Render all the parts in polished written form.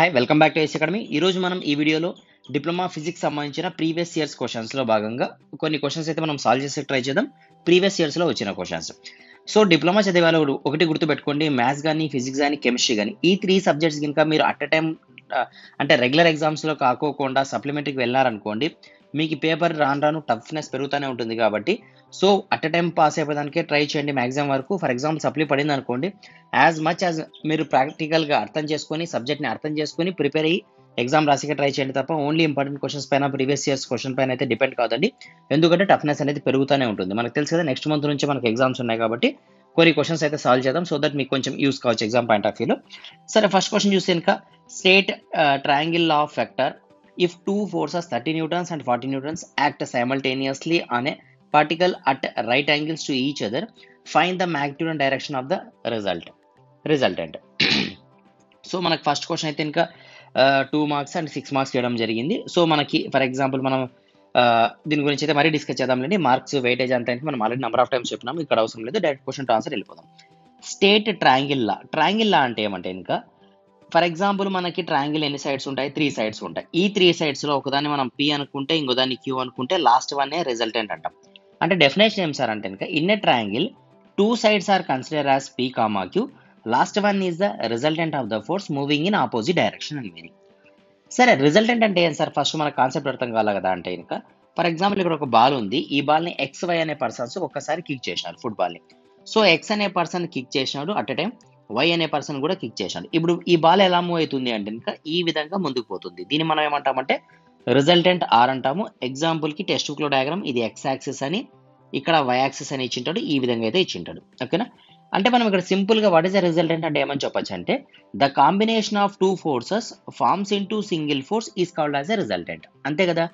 Hi welcome back to ICE Academy। ई रोज మనం ఈ వీడియోలో డిప్లొమా ఫిజిక్స్ సంబంధించిన ప్రీవియస్ ఇయర్స్ క్వశ్చన్స్ లో భాగంగా కొన్ని క్వశ్చన్స్ అయితే మనం సాల్వ్ చేసే ట్రై చేద్దాం। ప్రీవియస్ ఇయర్స్ లో వచ్చిన క్వశ్చన్స్। సో డిప్లొమా చదివేవాళ్ళు ఒకటి గుర్తు పెట్టుకోండి, మ్యాథ్స్ గాని ఫిజిక్స్ గాని కెమిస్ట్రీ గాని ఈ త్రీ సబ్జెక్ట్స్ గినక మీరు అట్ ఎ టైం అంటే రెగ్యులర్ ఎగ్జామ్స్ లో కాకోకుండా సప్లిమెంటరీకి వెళ్ళారనుకోండి, మీకు పేపర్ రాను టఫ్నెస్ పెరుగుతూనే ఉంటుంది కాబట్టి so at a time pass అయిపోయేదానికే ట్రై చేయండి మ్యాక్సిమం వరకు। ఫర్ ఎగ్జాంపుల్ సప్లీ పడింది అనుకోండి, యాజ్ మచ్ యాజ్ మీరు ప్రాక్టికల్గా అర్థం చేసుకొని సబ్జెక్ట్ని అర్థం చేసుకొని ప్రిపేర్ అయ్యి ఎగ్జామ్ రాసికే ట్రై చేయండి తప్ప ఓన్లీ ఇంపార్టెంట్ క్వశ్చన్స్ పైన ప్రీవియస్ ఇయర్స్ క్వశ్చన్ పైన అయితే డిపెండ్ కాదండి, ఎందుకంటే టఫ్నెస్ అనేది పెరుగుతూనే ఉంటుంది। మనకు తెలుసు కదా నెక్స్ట్ మంత్ నుంచి మనకు ఎగ్జామ్స్ ఉన్నాయి కాబట్టి కొన్ని క్వశ్చన్స్ అయితే సాల్వ్ చేద్దాం, సో దట్ మీకు కొంచెం యూస్ కావచ్చు ఎగ్జామ్ పాయింట్ ఆఫ్ వ్యూలో। సరే ఫస్ట్ క్వశ్చన్ చూస్తే ఇంకా state triangle law of vector if two forces 30 newtons and 40 newtons act simultaneously on a particle at right angles to each other, find the magnitude and direction of the resultant so manaku first question aithe inka 2 marks and 6 marks cheyadam jarigindi। so manaki for example manam దీని గురించి అయితే మరీ discuss చేద్దాంలేండి, marks weightage అంత అంటే మనం already number of times చెప్పినాం, ఇక్కడ అవసరం లేదు, డైరెక్ట్ క్వశ్చన్ టు ఆన్సర్ వెళ్ళిపోదాం। స్టేట్ ట్రయాంగిల్ లా అంటే ఏమంటే ఇంకా ఫర్ ఎగ్జాంపుల్ మనకి ట్రయాంగిల్ ఎన్ని సైడ్స్ ఉంటాయి, 3 సైడ్స్ ఉంటాయి। ఈ 3 సైడ్స్ లో ఒకదాన్ని మనం పి అనుకుంటే ఇంకో దాన్ని క్యూ అనుకుంటే లాస్ట్ వన్ ఏ రిజల్టెంట్ అంటాం। అంటే డెఫినేషన్ ఏం సార్ అంటే ఇంకా in a triangle 2 sides are consider as P comma Q, last one is the resultant of the force moving in opposite direction అని మీనింగ్। సరే రిజల్టెంట్ అంటే ఏం సార్, ఫస్ట్ మన కాన్సెప్ట్ అర్థం కావాలి కదా। అంటే ఇంకా ఫర్ ఎగ్జాంపుల్ ఇక్కడ ఒక బాల్ ఉంది, ఈ బాల్ ని XY అనే పర్సన్స్ ఒక్కసారి కిక్ చేశారు ఫుట్బాల్ ని, సో ఎక్స్ అనే పర్సన్ కిక్ చేసినాడు, అట్ ఎ టైం వై అనే పర్సన్ కూడా కిక్ చేశాడు। ఇప్పుడు ఈ బాల్ ఎలా మూవ్ అవుతుంది అంటే ఇంకా ఈ విధంగా ముందుకు పోతుంది, దీన్ని మనం ఏమంటామంటే రిజల్టెంట్ ఆర్ అంటాము। ఎగ్జాంపుల్ కి టెక్స్ట్ బుక్ లో డయాగ్రామ్ ఇది ఎక్స్ యాక్సిస్ అని, ఇక్కడ వై యాక్సిస్ అని ఇచ్చింటాడు, ఈ విధంగా అయితే ఇచ్చింటాడు, ఓకేనా। అంటే మనం ఇక్కడ సింపుల్ గా వాట్ ఇస్ ద రిజల్టెంట్ అంటే ఏమని చెప్పొచ్చు అంటే the combination of 2 forces forms into single force is called as a resultant, అంతే కదా।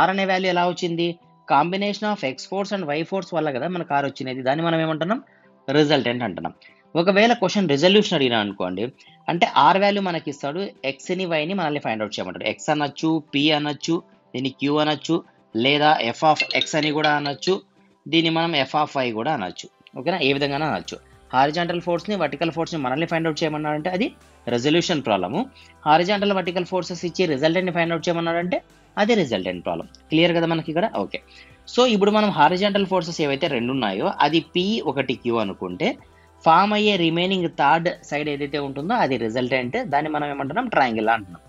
ఆర్ అనే వాల్యూ ఎలా వచ్చింది, combination of X force and Y force వల్ల కదా మనకు ఆర్ వచ్చినది, దాన్ని మనం ఏమంటున్నాం రిజల్టెంట్ అంటున్నాం। ఒకవేళ క్వశ్చన్ రిజల్యూషన్ అడిగినా అనుకోండి, అంటే ఆర్ వాల్యూ మనకి ఇస్తాడు, ఎక్స్ని వైని మనల్ని ఫైండ్ అవుట్ చేయమంటాడు, ఎక్స్ అనొచ్చు, పి అనొచ్చు, దీన్ని క్యూ అనొచ్చు, లేదా ఎఫ్ ఆఫ్ ఎక్స్ అని కూడా అనొచ్చు, దీన్ని మనం ఎఫ్ ఆఫ్ వై కూడా అనొచ్చు, ఓకేనా, ఏ విధంగా అనొచ్చు। హారిజాంటల్ ఫోర్స్ని వర్టికల్ ఫోర్స్ని మనల్ని ఫైండ్ అవుట్ చేయమన్నాడంటే అది resolution problem, horizontal vertical forces ఇచ్చి రిజల్టెంట్ని ఫైండ్ అవుట్ చేయమన్నాడంటే అది రిజల్టెంట్ ప్రాబ్లం, క్లియర్ కదా మనకి ఇక్కడ, ఓకే। సో ఇప్పుడు మనం హారిజాంటల్ ఫోర్సెస్ ఏవైతే రెండు ఉన్నాయో అది పి ఒకటి క్యూ అనుకుంటే ఫామ్ అయ్యే రిమైనింగ్ థర్డ్ సైడ్ ఏదైతే ఉంటుందో అది రిజల్టెంట్, దాన్ని మనం ఏమంటున్నాం ట్రయాంగిల్ అంటున్నాం।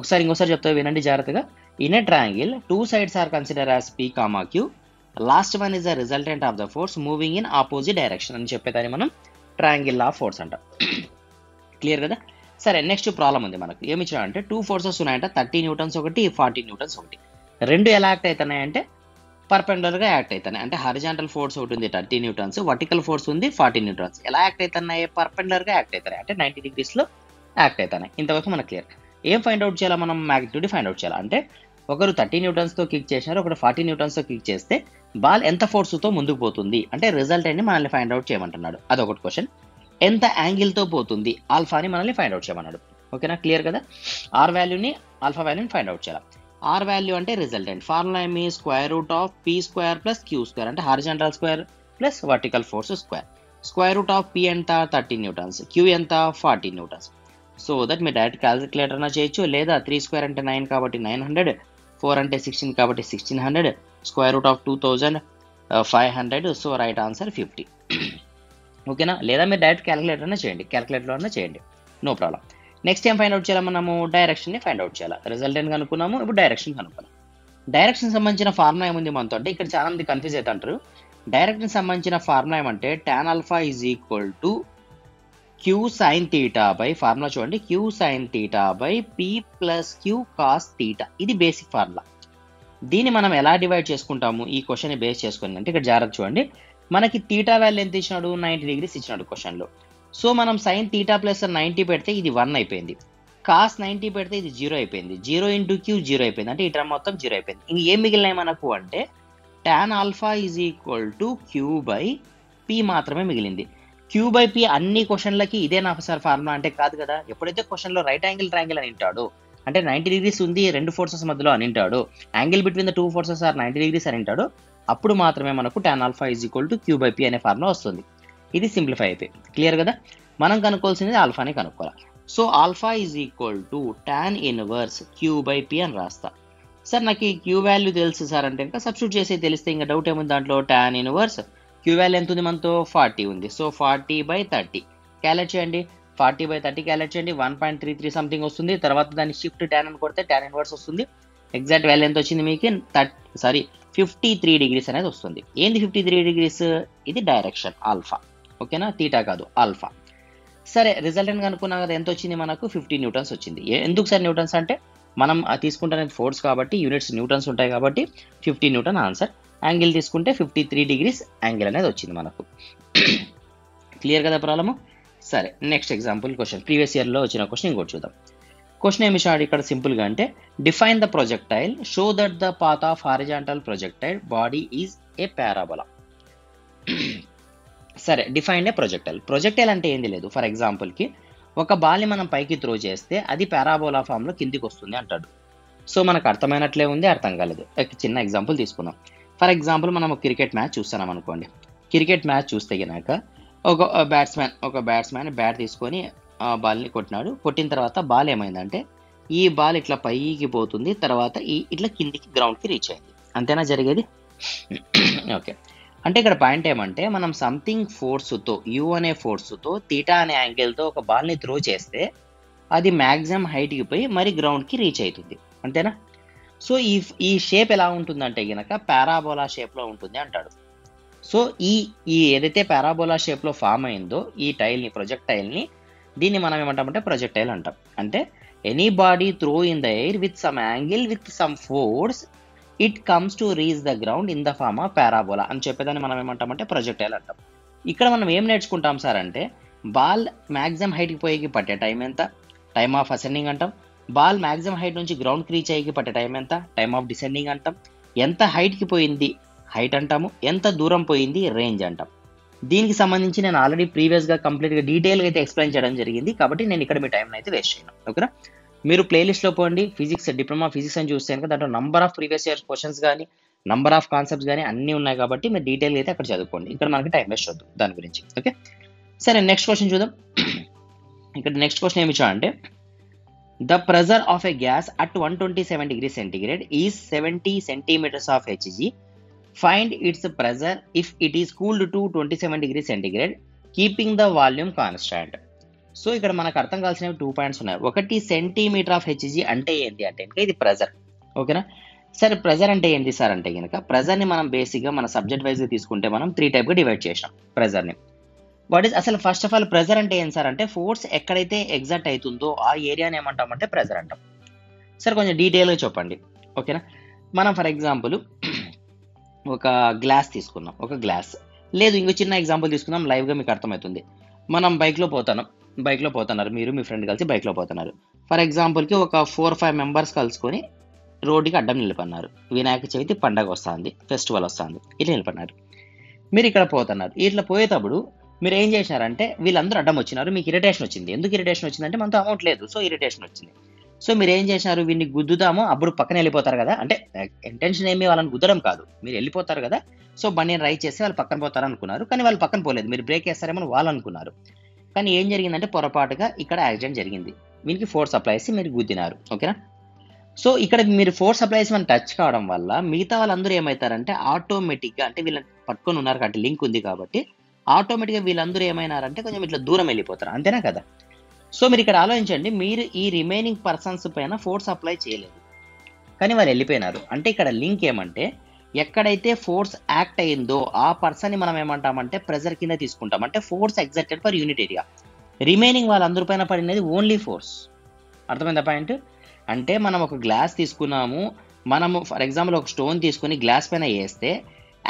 ఒకసారి ఇంకోసారి చెప్తా వినండి జాగ్రత్తగా, in a triangle 2 sides are consider as P comma Q, last one is the resultant of the force moving in opposite direction అని చెప్పేదాన్ని మనం ట్రయాంగిల్ ఆఫ్ ఫోర్స్ అంటాం, క్లియర్ కదా। సరే నెక్స్ట్ ప్రాబ్లం ఉంది మనకు, ఏమి ఇచ్చినా అంటే 2 ఫోర్సెస్ ఉన్నాయంట, 30 న్యూటన్స్ ఒకటి, 40 న్యూటన్స్ ఒకటి, రెండు ఎలా యాక్ట్ అవుతున్నాయంటే పర్పెండర్ గా యాక్ట్ అవుతున్నాయి। అంటే హరిజాంటల్ ఫోర్స్ ఉంటుంది 30 న్యూటన్స్, వర్టికల్ ఫోర్స్ ఉంది 40 న్యూటన్స్, ఎలా యాక్ట్ అవుతున్నాయి పర్పెండర్ గా యాక్ట్ అవుతాయి, అంటే 90 డిగ్రీస్ లో యాక్ట్ అవుతున్నాయి, ఇంతవరకు మనకు క్లియర్। ఏం ఫైండ్ అవుట్ చేయాలి మనం, మ్యాగ్నిట్యూడ్ ఫైండ్ అవుట్ చేయాలి। అంటే ఒకరు 30 న్యూటన్స్ తో కిక్ చేశారు, ఒకరు 40 న్యూటన్స్ తో కిక్ చేస్తే బాల్ ఎంత ఫోర్స్ తో ముందుకు పోతుంది అంటే రిజల్టెంట్ ని మనల్ని ఫైండ్ అవుట్ చేయమంటున్నాడు, అదొకటి క్వశ్చన్। ఎంత యాంగిల్ తో పోతుంది, ఆల్ఫాని మనల్ని ఫైండ్ అవుట్ చేయమన్నాడు, ఓకేనా, క్లియర్ కదా। ఆర్ వాల్యూని ఆల్ఫా వాల్యూని ఫైండ్ అవుట్ చేయాలి, ఆర్ వాల్యూ అంటే రిజల్టెంట్, ఫార్ములా ఏమి square root of P square plus Q square, అంటే horizontal square plus vertical force square, square root of P ఎంత 30 న్యూటన్స్, క్యూ ఎంత 40 న్యూటన్స్, సో దట్ మీరు direct calculator అయినా చేయొచ్చు, లేదా 3 స్క్వేర్ అంటే 9 కాబట్టి 900, 4 అంటే 16 కాబట్టి 1600, square root of 2500, so right answer 50, ఓకేనా। లేదా మీరు డైరెక్ట్ క్యాలిక్యులేటర్ అయినా చేయండి, క్యాలిక్యులేటర్ అయినా చేయండి, నో ప్రాబ్లం। నెక్స్ట్ ఏం ఫైండ్ అవుట్ చేయాలి మనము, డైరెక్షన్ ని ఫైండ్ అవుట్ చేయాలి, రిజల్టెంట్ అనుకున్నాము, ఇప్పుడు డైరెక్షన్ కనుక్కున్నాం। డైరెక్షన్ సంబంధించిన ఫార్ములా ఏముంది మనతో, అంటే ఇక్కడ చాలా మంది కన్ఫ్యూజ్ అవుతుంటారు, డైరెక్షన్ సంబంధించిన ఫార్ములా ఏమంటే tan alpha is equal to Q sine theta by, formula చూడండి, Q sine theta by P plus Q cos theta, ఇది బేసిక్ ఫార్ములా। దీన్ని మనం ఎలా డివైడ్ చేసుకుంటాము ఈ క్వశ్చన్ బేస్ చేసుకుని అంటే ఇక్కడ జాగ్రత్త చూడండి, మనకి తీటా వాల్యూ ఎంత ఇచ్చినాడు 90 డిగ్రీస్ ఇచ్చినాడు క్వశ్చన్లో, సో మనం సైన్ తీటా ప్లస్ 90 పెడితే ఇది 1 అయిపోయింది, కాస్ 90 పెడితే ఇది 0 అయిపోయింది, 0 into q 0 అయిపోయింది, అంటే ఈ టర్మ్ మొత్తం 0 అయిపోయింది। ఇంక ఏం మిగిలినాయి మనకు అంటే tan alpha is equal to Q by P మాత్రమే మిగిలింది, క్యూ బై పి అన్ని క్వశ్చన్లకి ఇదే నా సార్ ఫార్ములా అంటే కాదు కదా, ఎప్పుడైతే క్వశ్చన్లో రైట్ యాంగిల్ ట్రయాంగిల్ అని ఉంటాడో అంటే 90 డిగ్రీస్ ఉంది రెండు ఫోర్సెస్ మధ్యలో అని ఉంటాడో, angle between the 2 forces are 90 degrees అని ఉంటాడో, అప్పుడు మాత్రమే మనకు tan alpha is equal to Q by P అనే ఫార్ములా వస్తుంది, ఇది సింప్లిఫై అయిపోయింది, క్లియర్ కదా। మనం కనుక్కోవాల్సింది ఆల్ఫాని కనుక్కోవాలి, So alpha is equal to tan inverse Q by P and rasta. Sir, naki Q value tells sir ante inka substitute chesi teliste inga doubt emundi dantlo tan inverse Q value entundi manto 40 undi. So 40 by 30 calculate cheyandi. 40 by 30 calculate cheyandi 1.33 something ostundi. Tarvata dani shift tan ani korte tan inverse ostundi. Exact value ento ochindi meeke 30 sorry 53 degrees anedi ostundi. Endi 53 degrees idi direction alpha. Okay na theta kaadu alpha. సరే result అని అనుకున్నాం కదా, ఎంత వచ్చింది మనకు 50 Newton's వచ్చింది. ఎందుకు sir Newton's అంటే మనం తీసుకుంటున్నది ఫోర్స్ కాబట్టి యూనిట్స్ న్యూటన్స్ ఉంటాయి కాబట్టి 50 న్యూటన్ ఆన్సర్. యాంగిల్ తీసుకుంటే 53 డిగ్రీస్ యాంగిల్ అనేది వచ్చింది మనకు. క్లియర్ కదా ప్రాబ్లము. సరే నెక్స్ట్ ఎగ్జాంపుల్ క్వశ్చన్, ప్రీవియస్ ఇయర్లో వచ్చిన క్వశ్చన్ ఇంకోటి చూద్దాం. క్వశ్చన్ ఏమి సార్ ఇక్కడ సింపుల్గా అంటే define the projectile show that the path of horizontal projectile body is a parabola. సరే డిఫైన్ ఏ ప్రొజెక్టైల్. ప్రొజెక్టైల్ అంటే ఏంది లేదు. ఫర్ ఎగ్జాంపుల్కి ఒక బాల్ని మనం పైకి త్రో చేస్తే అది పారాబోలా ఫామ్లో కిందికి వస్తుంది అంటాడు. సో మనకు అర్థమైనట్లే ఉంది, అర్థం కాలేదు. చిన్న ఎగ్జాంపుల్ తీసుకుందాం. ఫర్ ఎగ్జాంపుల్ మనం క్రికెట్ మ్యాచ్ చూస్తున్నాం అనుకోండి. క్రికెట్ మ్యాచ్ చూస్తే గనక ఒక బ్యాట్స్మ్యాన్ బ్యాట్ తీసుకొని ఆ బాల్ని కొట్టినాడు. కొట్టిన తర్వాత బాల్ ఏమైందంటే ఈ బాల్ ఇట్లా పైకి పోతుంది, తర్వాత ఇట్లా కిందికి గ్రౌండ్కి రీచ్ అయింది. అంతేనా జరిగేది? ఓకే, అంటే ఇక్కడ పాయింట్ ఏమంటే మనం సంథింగ్ ఫోర్స్తో యూ అనే ఫోర్స్తో తీటా అనే యాంగిల్తో ఒక బాల్ని త్రో చేస్తే అది మ్యాక్సిమం హైట్కి పోయి మరి గ్రౌండ్కి రీచ్ అవుతుంది. అంతేనా? సో ఈ షేప్ ఎలా ఉంటుందంటే కనుక పారాబోలా షేప్లో ఉంటుంది అంటాడు. సో ఈ ఏదైతే పారాబోలా షేప్లో ఫామ్ అయిందో ఈ టైల్ని ప్రొజెక్టైల్ని దీన్ని మనం ఏమంటామంటే ప్రొజెక్టైల్ అంటాం. అంటే any body throw in the air with some angle with some force it comes to reach the ground in the form of parabola అని చెప్పేదాన్ని మనం ఏమంటామంటే ప్రొజెక్టైల్ అంటాం. ఇక్కడ మనం ఏం నేర్చుకుంటాం సార్ అంటే బాల్ మ్యాక్సిమం హైట్కి పోయేకి పట్టే టైం ఎంత, టైమ్ ఆఫ్ అసెండింగ్ అంటాం. బాల్ మ్యాక్సిమం హైట్ నుంచి గ్రౌండ్కి రీచ్ అయ్యేకి పట్టే టైం ఎంత, టైమ్ ఆఫ్ డిసెండింగ్ అంటాం. ఎంత హైట్కి పోయింది హైట్ అంటాము, ఎంత దూరం పోయింది రేంజ్ అంటాం. దీనికి సంబంధించి నేను ఆల్రెడీ ప్రీవియస్గా కంప్లీట్గా డీటెయిల్గా అయితే ఎక్స్ప్లెయిన్ చేయడం జరిగింది కాబట్టి నేను ఇక్కడ మీ టైంని అయితే వేస్ట్ చేయను. ఓకేనా? మీరు ప్లేలిస్ట్లో పోండి, ఫిజిక్స్ డిప్లొమా ఫిజిక్స్ అని చూస్తే కనుక దాంట్లో number of previous year questions కానీ నంబర్ ఆఫ్ కాన్సెప్ట్స్ కానీ అన్నీ ఉన్నాయి కాబట్టి మీరు డీటెయిల్గా అయితే అక్కడ చదువుకోండి. ఇక్కడ మనకి టైం వేస్ట్ అవుతుంది దాని గురించి. ఓకే, సరే నెక్స్ట్ క్వశ్చన్ చూద్దాం. ఇక్కడ నెక్స్ట్ క్వశ్చన్ ఏమి అంటే the pressure of a gas at 127 degree centigrade is 70 centimetres of HG. Find its pressure if it is cooled to 27 degree centigrade keeping the volume constant. So ఇక్కడ మనకు అర్థం కావాల్సినవి 2 points ఉన్నాయి. ఒకటి సెంటీమీటర్ ఆఫ్ హెచ్జీ అంటే ఏంటి అంటే కనుక ఇది ప్రెజర్. ఓకేనా? సరే ప్రెజర్ అంటే ఏంటి సార్ అంటే కనుక ప్రెజర్ని మనం బేసిక్గా మన సబ్జెక్ట్ వైజ్గా తీసుకుంటే మనం 3 టైప్గా డివైడ్ చేసాం ప్రెజర్ని. వాట్ ఈస్ అసలు ఫస్ట్ ఆఫ్ ఆల్ ప్రెజర్ అంటే ఏంటి సార్ అంటే ఫోర్స్ ఎక్కడైతే ఎగ్జాక్ట్ అవుతుందో ఆ ఏరియాని ఏమంటామంటే ప్రెజర్ అంటాం. సార్ కొంచెం డీటెయిల్గా చెప్పండి. ఓకేనా? మనం ఫర్ ఎగ్జాంపుల్ ఒక గ్లాస్ తీసుకున్నాం, ఒక గ్లాస్ లేదు ఇంకో చిన్న ఎగ్జాంపుల్ తీసుకుందాం లైవ్గా మీకు అర్థమవుతుంది. మనం బైక్లో పోతున్నారు మీరు మీ ఫ్రెండ్ కలిసి బైక్లో పోతున్నారు. ఫర్ ఎగ్జాంపుల్కి ఒక 4-5 మెంబర్స్ కలుసుకొని రోడ్డుకి అడ్డం నిలబడినారు. వినాయక చవితి పండగ వస్తుంది, ఫెస్టివల్ వస్తుంది, ఇట్లా నిలబడినారు. మీరు ఇక్కడ పోతున్నారు. ఇట్లా పోయేటప్పుడు మీరు ఏం చేశారంటే వీళ్ళందరూ అడ్డం వచ్చినారు, మీకు ఇరిటేషన్ వచ్చింది. ఎందుకు ఇరిటేషన్ వచ్చిందంటే మనతో అమౌంట్ లేదు, సో ఇరిటేషన్ వచ్చింది. సో మీరు ఏం చేశారు, వీడిని గుద్దుదాము, అప్పుడు పక్కన వెళ్ళిపోతారు కదా, అంటే ఇంటెన్షన్ ఏమి వాళ్ళని గుద్దడం కాదు, మీరు వెళ్ళిపోతారు కదా, సో బండిని రైడ్ చేసి వాళ్ళు పక్కన పోతారు అనుకున్నారు. కానీ వాళ్ళు పక్కన పోలేదు, మీరు బ్రేక్ వేస్తారేమో వాళ్ళు అనుకున్నారు. కానీ ఏం జరిగిందంటే పొరపాటుగా ఇక్కడ యాక్సిడెంట్ జరిగింది. వీనికి ఫోర్స్ అప్లై చేసి మీరు గుద్దినారు. ఓకేనా? సో ఇక్కడ మీరు ఫోర్స్ అప్లై చేసి మనం టచ్ కావడం వల్ల మిగతా వాళ్ళందరూ ఏమవుతారంటే ఆటోమేటిక్గా, అంటే వీళ్ళని పట్టుకొని ఉన్నారు కాబట్టి లింక్ ఉంది కాబట్టి ఆటోమేటిక్గా వీళ్ళందరూ ఏమైనారంటే కొంచెం ఇట్లా దూరం వెళ్ళిపోతారు. అంతేనా కదా? సో మీరు ఇక్కడ ఆలోచించండి, మీరు ఈ రిమైనింగ్ పర్సన్స్ పైన ఫోర్స్ అప్లై చేయలేదు కానీ వాళ్ళు వెళ్ళిపోయినారు. అంటే ఇక్కడ లింక్ ఏమంటే ఎక్కడైతే ఫోర్స్ యాక్ట్ అయిందో ఆ పర్సన్ని మనం ఏమంటామంటే ప్రెజర్ కింద తీసుకుంటాం. అంటే force exerted per unit area. Remaining వాళ్ళందరి పైన పడినది ఓన్లీ ఫోర్స్. అర్థమైందా పాయింట్? అంటే మనం ఒక గ్లాస్ తీసుకున్నాము, మనము ఫర్ ఎగ్జాంపుల్ ఒక స్టోన్ తీసుకుని గ్లాస్ పైన వేస్తే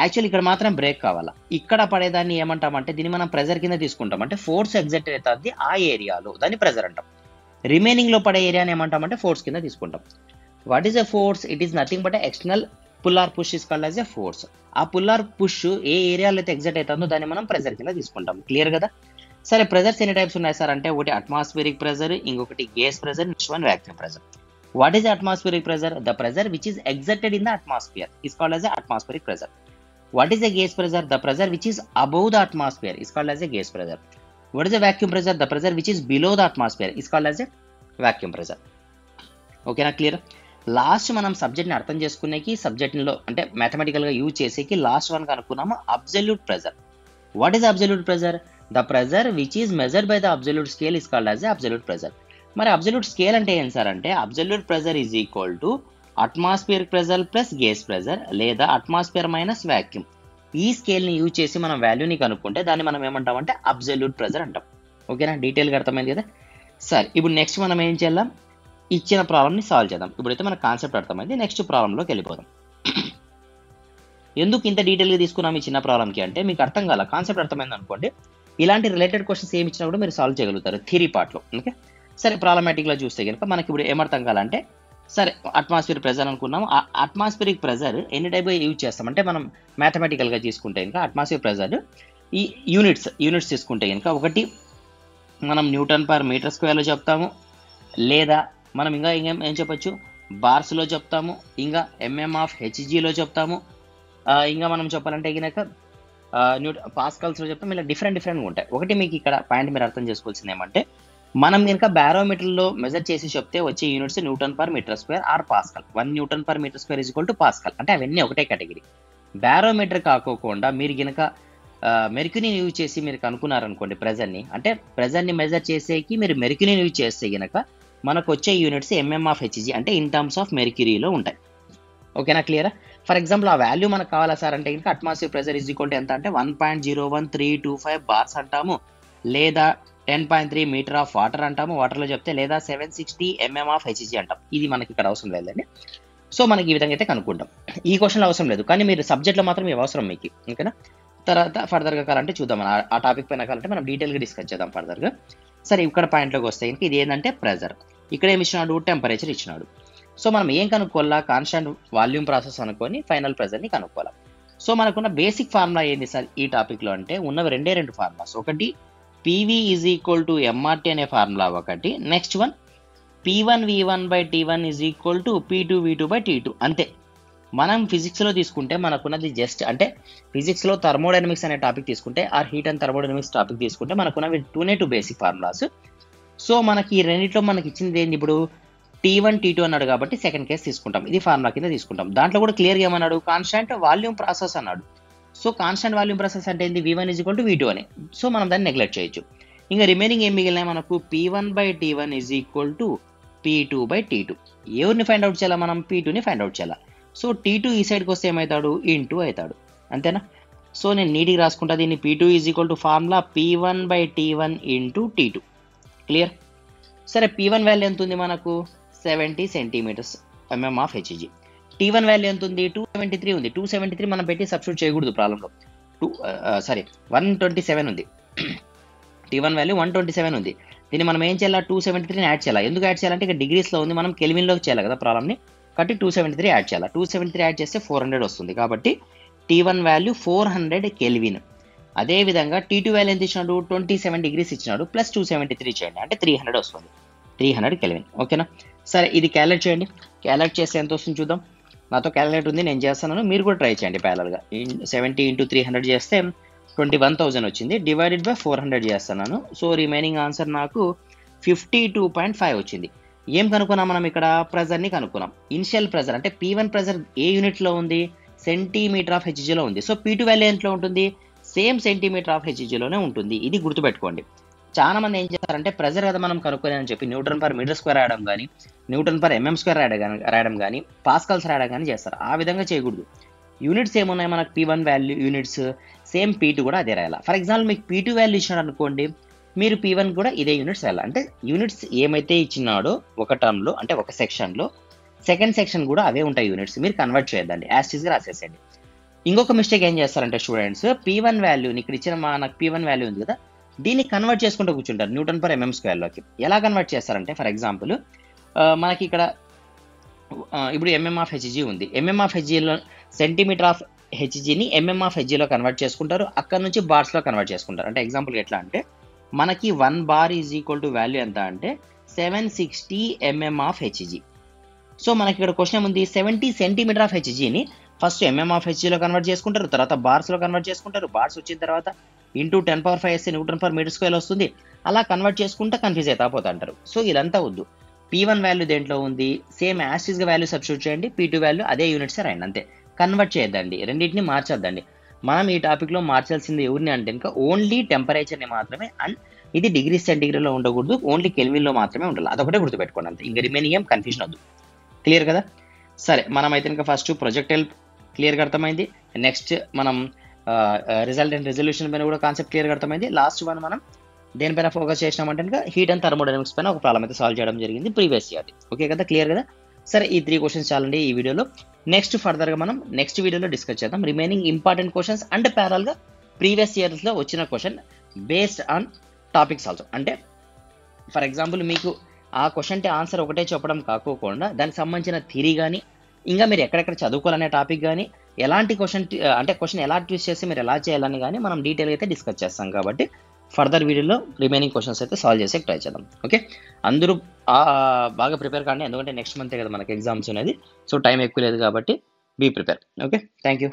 యాక్చువల్ ఇక్కడ మాత్రం బ్రేక్ కావాలా, ఇక్కడ పడేదాన్ని ఏమంటామంటే దీన్ని మనం ప్రెజర్ కింద తీసుకుంటాం. అంటే ఫోర్స్ ఎగ్జర్టెడ్ అవుతుంది ఆ ఏరియాలో, దాన్ని ప్రెజర్ అంటాం. రిమైనింగ్లో పడే ఏరియాని ఏమంటామంటే ఫోర్స్ కింద తీసుకుంటాం. What is a force? It is nothing but external pull or push is called as a force. ఆ పుల్ ఆర్ పుష్ ఏ ఏరియాలో అయితే ఎగ్జర్ట్ అవుతుందో దాన్ని మనం ప్రెజర్ కింద తీసుకుంటాం. క్లియర్ కదా? సరే ప్రెజర్స్ ఎన్ని టైప్స్ ఉన్నాయి సార్ అంటే ఒకటి అట్మాస్ఫియరిక్ ప్రెజర్, ఇంకొకటి gas pressure, next one vacuum pressure. What is atmospheric pressure? The pressure which is exerted in the atmosphere is called as a atmospheric pressure. What is a gas pressure? The pressure which is above the atmosphere is called as a gas pressure. What is the vacuum pressure? The pressure which is below the atmosphere is called as a vacuum pressure. Okay, na clear? Last manam subject ni artham chesukunneki subject ni lo ante mathematical ga use cheseki last one kanukunnam absolute pressure. What is absolute pressure? The pressure which is measured by the absolute scale is called as absolute pressure. Mari absolute scale ante em sir ante absolute pressure is equal to atmospheric pressure plus gas pressure లేదా atmosphere minus vacuum. ఈ scale ని use చేసి మనం వాల్యూని కనుక్కుంటే దాన్ని మనం ఏమంటాం అంటే అబ్సల్యూట్ ప్రెజర్ అంటాం. ఓకేనా, డీటెయిల్ గా అర్థమైంది కదా సార్. ఇప్పుడు నెక్స్ట్ మనం ఏం చేద్దాం, ఇచ్చిన ప్రాబ్లం ని సాల్వ్ చేద్దాం. ఇప్పుడైతే మన కాన్సెప్ట్ అర్థమైంది, నెక్స్ట్ ప్రాబ్లం లోకి వెళ్ళిపోదాం. ఎందుకు ఇంత డీటెయిల్ గా తీసుకున్నాం ఈ చిన్న ప్రాబ్లం కి అంటే మీకు అర్థం కాల, కాన్సెప్ట్ అర్థమైంది అనుకోండి ఇలాంటి రిలేటెడ్ క్వశ్చన్స్ ఏమి ఇచ్చినా కూడా మీరు సాల్వ్ చేయగలుగుతారు థియరీ పార్ట్ లో. ఓకే సరే, ప్రాబ్లమాటిక్ లా చూస్తే కనుక మనకి ఇప్పుడు ఏమర్థం కాలంటే సరే అట్మాస్ఫియర్ ప్రెజర్ అనుకున్నాము. ఆ అట్మాస్ఫియరిక్ ప్రెజర్ ఎన్ని టైప్ యూజ్ చేస్తామంటే మనం మ్యాథమెటికల్గా తీసుకుంటే కనుక అట్మాస్ఫియర్ ప్రెజర్ ఈ యూనిట్స్ తీసుకుంటే కనుక ఒకటి మనం న్యూటన్ పర్ మీటర్ స్క్వేర్లో చెప్తాము, లేదా మనం ఇంకా ఏం చెప్పచ్చు బార్స్లో చెప్తాము, ఇంకా ఎంఎం ఆఫ్ హెచ్జీలో చెప్తాము, ఇంకా మనం చెప్పాలంటే కనుక పాస్కల్స్లో చెప్తాము. ఇలా డిఫరెంట్గా ఉంటాయి. ఒకటి మీకు ఇక్కడ పాయింట్ మీరు అర్థం చేసుకోవాల్సింది ఏమంటే మనం కనుక బ్యారోమీటర్లో మెజర్ చేసి చెప్తే వచ్చే units newton per metre square or pascal. 1 Nm/m² is equal to pascal అంటే అవన్నీ ఒకటే కేటగిరీ. బ్యారోమీటర్ కాకోకుండా మీరు కనుక మెర్క్యూరీని యూజ్ చేసి మీరు కనుక్కున్నారనుకోండి ప్రెజర్ని, అంటే ప్రెజర్ని మెజర్ చేసేకి మీరు మెర్క్యూరీని యూజ్ చేస్తే కనుక మనకు వచ్చే యూనిట్స్ ఎంఎం ఆఫ్ హెచ్జీ అంటే ఇన్ టర్మ్స్ ఆఫ్ మెర్క్యూరీలో ఉంటాయి. ఓకేనా క్లియరా? ఫర్ ఎగ్జాంపుల్ ఆ వాల్యూ మనకు కావాలా సార్ అంటే కనుక atmosphere pressure is equal to ఎంత అంటే 1.01325 బార్స్ అంటాము, లేదా 10.3 m ఆఫ్ వాటర్ అంటాము వాటర్లో చెప్తే, లేదా 760 mm ఆఫ్ హెచ్జీ అంటాం. ఇది మనకి ఇక్కడ అవసరం లేదండి. సో మనకి ఈ విధంగా అయితే కనుక్కుంటాం. ఈ క్వశ్చన్లో అవసరం లేదు కానీ మీరు సబ్జెక్ట్లో మాత్రం ఇవి అవసరం మీకు. ఓకేనా, తర్వాత ఫర్దర్గా కావాలంటే చూద్దాం, ఆ టాపిక్ పైన కావాలంటే మనం డీటెయిల్గా డిస్కస్ చేద్దాం ఫర్దర్గా. సరే ఇక్కడ పాయింట్లోకి వస్తే కనుక ఇది ఏంటంటే ప్రెజర్, ఇక్కడ ఏమి ఇచ్చినాడు టెంపరేచర్ ఇచ్చినాడు. సో మనం ఏం కనుక్కోవాలా, కాన్స్టాంట్ వాల్యూమ్ ప్రాసెస్ అనుకొని ఫైనల్ ప్రెజర్ని కనుక్కోవాలి. సో మనకున్న బేసిక్ ఫార్ములా ఏంది సార్ ఈ టాపిక్లో అంటే ఉన్నవి రెండే ఫార్ములాస్. ఒకటి PV is equal to MRT అనే ఫార్ములా ఒకటి, next one P1V1/T1 is equal to P2V2/T2. అంతే. మనం ఫిజిక్స్లో తీసుకుంటే మనకున్నది జస్ట్ అంటే ఫిజిక్స్లో థర్మోడైనమిక్స్ అనే టాపిక్ తీసుకుంటే or heat and thermodynamics topic తీసుకుంటే మనకున్నవి 2 బేసిక్ ఫార్ములాస్. సో మనకి ఈ రెండింటిలో మనకి ఇచ్చింది ఏంది, ఇప్పుడు T1 T2 అన్నాడు కాబట్టి సెకండ్ కేసు తీసుకుంటాం, ఇది ఫార్ములా కింద తీసుకుంటాం. దాంట్లో కూడా క్లియర్గా ఏమన్నాడు కాన్స్టాంట్ వాల్యూమ్ ప్రాసెస్ అన్నాడు. సో కాన్స్టాంట్ వాల్యూమ్ ప్రాసెస్ అంటే ఏంది V1 V2 అని. సో మనం దాన్ని నెగ్లెక్ట్ చేయొచ్చు. ఇంకా రిమైనింగ్ ఏం మిగిలినాయి మనకు P1/T1 is equal to P2/T2. ఎవరిని ఫైండ్ అవుట్ చేయాలా మనం, P2ని ఫైండ్ అవుట్ చేయాలా. సో T2 ఈ సైడ్కి వస్తే ఏమవుతాడు ఇంటూ అవుతాడు, అంతేనా. సో నేను నీట్గా రాసుకుంటా దీన్ని P2 is equal to formula P1/T1 into T2. Clear? సరే P1 వాల్యూ ఎంత ఉంది మనకు 70 cm/mm of HG. T1 value ఎంత ఉంది 273 ఉంది. 273 మనం పెట్టి సబ్స్టిట్యూట్ చేయకూడదు ప్రాబ్లంలో. 127 ఉంది, T1 వాల్యూ 127 ఉంది. దీన్ని మనం ఏం చేయాలా 273ని యాడ్ చేయాలి. ఎందుకు యాడ్ చేయాలంటే ఇక డిగ్రీస్లో ఉంది, మనం కెల్విన్లోకి చేయాలి కదా ప్రాబ్లంని, కాబట్టి 273 యాడ్ చేయాలి. 273 యాడ్ చేస్తే 400 వస్తుంది కాబట్టి T1 వాల్యూ 400 కెల్విన్. అదేవిధంగా T2 వాల్యూ ఎంత ఇచ్చినాడు 27 degrees ఇచ్చినాడు, ప్లస్ 273 చేయండి అంటే 300 వస్తుంది, 300 కెల్విన్. ఓకేనా సరే, ఇది క్యాలిక్యులేట్ చేయండి. క్యాలిక్యులేట్ చేస్తే ఎంత వస్తుంది చూద్దాం. నాతో క్యాలిక్యులేట్ ఉంది, నేను చేస్తాను, మీరు కూడా ట్రై చేయండి ప్యారల్గా. 70 × 300 చేస్తే 21,000 వచ్చింది, డివైడెడ్ బై 400 చేస్తున్నాను. సో రిమైనింగ్ ఆన్సర్ నాకు 52.5 వచ్చింది. ఏం కనుక్కున్నాం మనం ఇక్కడ, ప్రెజర్ని కనుక్కున్నాం. ఇనిషియల్ ప్రెజర్ అంటే P1 ప్రెజర్ ఏ యూనిట్లో ఉంది సెంటీమీటర్ ఆఫ్ హెచ్జీలో ఉంది. సో P2 వాల్యూ ఎంతలో ఉంటుంది సేమ్ సెంటీమీటర్ ఆఫ్ హెచ్జీలోనే ఉంటుంది. ఇది గుర్తుపెట్టుకోండి. చాలా మంది ఏం చేస్తారంటే ప్రెజర్ కదా మనం కనుక్కోలేదని చెప్పి Nm/m² రాయడం కానీ Nm/mm² రాయడం కానీ పాస్కల్స్ రాయడం కానీ చేస్తారు. ఆ విధంగా చేయకూడదు. యూనిట్స్ ఏమున్నాయి మనకు P1 value units same P2 కూడా అదే రాయాలి. ఫర్ ఎగ్జాంపుల్ మీకు P2 వాల్యూ ఇచ్చినాడు అనుకోండి, మీరు P1 కూడా ఇదే యూనిట్స్ రాయాలి. అంటే యూనిట్స్ ఏమైతే ఇచ్చినాడో ఒక టర్మ్లో అంటే ఒక సెక్షన్లో సెకండ్ సెక్షన్ కూడా అవే ఉంటాయి యూనిట్స్, మీరు కన్వర్ట్ చేయొద్దండి, యాస్టీస్గా రాసేసేయండి. ఇంకొక మిస్టేక్ ఏం చేస్తారంటే స్టూడెంట్స్ P1 వాల్యూని ఇక్కడ ఇచ్చిన మనకు P1 వాల్యూ ఉంది కదా దీన్ని కన్వర్ట్ చేసుకుంటూ కూర్చుంటారు Nm/mm²లోకి. ఎలా కన్వర్ట్ చేస్తారంటే ఫర్ ఎగ్జాంపుల్ మనకి ఇక్కడ ఇప్పుడు ఎంఎం ఆఫ్ హెచ్జీ ఉంది, ఎంఎం ఆఫ్ హెచ్జీలో సెంటీమీటర్ ఆఫ్ హెచ్జీని ఎంఎం ఆఫ్ హెచ్జీలో కన్వర్ట్ చేసుకుంటారు, అక్కడ నుంచి బార్స్లో కన్వర్ట్ చేసుకుంటారు. అంటే ఎగ్జాంపుల్ ఎట్లా అంటే మనకి 1 bar is equal to value ఎంత అంటే 760 mm ఆఫ్ హెచ్జీ. సో మనకి ఇక్కడ క్వశ్చన్ ఉంది 70 cm ఆఫ్ హెచ్జీని ఫస్ట్ ఎంఎం ఆఫ్ హెచ్జీలో కన్వర్ట్ చేసుకుంటారు, తర్వాత బార్స్లో కన్వర్ట్ చేసుకుంటారు, బార్స్ వచ్చిన తర్వాత into 10 power 5 is Newton per meter square ostundi. Ala convert cheskunta confuse ayitapothantaru. So ilanta uddu. P1 value dentlo undi same as is value substitute cheyandi. P2 value ade units raindi ante. Convert cheyadandi. Renditini marchadandi. Manam ee topic lo marchalsindi evarni ante inka only temperature ni maatrame and idi degree centigrade lo undaguddu only kelvin lo maatrame undali. Adokate gurtu pettukondi ante. Inga remaining em confusion avdu. Clear kada? Sare manamaithe inka first projectile clear garthamaindi. Next manam result and resolution పైన కూడా concept clear గా అర్థమైంది. Last one మనం దేనిపైన focus చేసామంటే ఇంకా heat and thermodynamics పైన ఒక ప్రాబ్లం అయితే సాల్వ్ చేయడం జరిగింది ప్రీవియస్ ఇయర్. ఓకే కదా, క్లియర్ కదా? సరే ఈ 3 క్వశ్చన్స్ చాలండి ఈ వీడియోలో. నెక్స్ట్ ఫర్దర్ గా మనం నెక్స్ట్ వీడియోలో డిస్కస్ చేద్దాం remaining important questions and parallel గా ప్రీవియస్ ఇయర్స్ లో వచ్చిన question based on topics also. అంటే ఫర్ ఎగ్జాంపుల్ మీకు ఆ క్వశ్చన్ కి ఆన్సర్ ఒకటే చెప్పడం కాకోకుండా దానికి సంబంధించిన థియరీ గాని ఇంకా మీరు ఎక్కడెక్కడ చదువుకోవాలనే టాపిక్ గాని ఎలాంటి క్వశ్చన్ అంటే క్వశ్చన్ ఎలా ట్విస్ట్ చేసి మీరు ఎలా చేయాలని కానీ మనం డీటెయిల్గా అయితే డిస్కస్ చేస్తాం. కాబట్టి ఫర్దర్ వీడియోలో రిమైనింగ్ క్వశ్చన్స్ అయితే సాల్వ్ చేసే ట్రై చేద్దాం. ఓకే, అందరూ బాగా ప్రిపేర్ కాండి, ఎందుకంటే నెక్స్ట్ మంతే కదా మనకి ఎగ్జామ్స్ అనేది. సో టైం ఎక్కువ లేదు కాబట్టి be prepare. Okay, thank you.